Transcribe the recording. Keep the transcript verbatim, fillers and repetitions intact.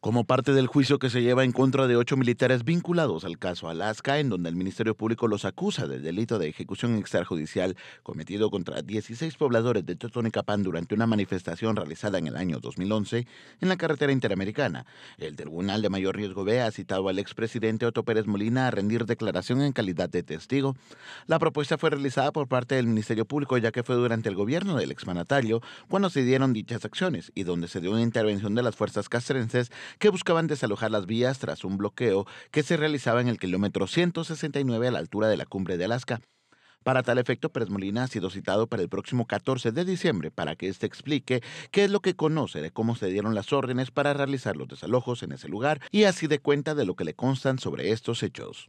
como parte del juicio que se lleva en contra de ocho militares vinculados al caso Alaska, en donde el Ministerio Público los acusa del delito de ejecución extrajudicial cometido contra dieciséis pobladores de Totonicapán durante una manifestación realizada en el año dos mil once en la carretera interamericana. El Tribunal de Mayor Riesgo B ha citado al expresidente Otto Pérez Molina a rendir declaración en calidad de testigo. La propuesta fue realizada por parte del Ministerio Público, ya que fue durante el gobierno del exmandatario cuando se dieron dichas acciones y donde se dio una intervención de las fuerzas castrenses que buscaban desalojar las vías tras un bloqueo que se realizaba en el kilómetro ciento sesenta y nueve a la altura de la cumbre de Alaska. Para tal efecto, Pérez Molina ha sido citado para el próximo catorce de diciembre para que éste explique qué es lo que conoce de cómo se dieron las órdenes para realizar los desalojos en ese lugar y así dé cuenta de lo que le constan sobre estos hechos.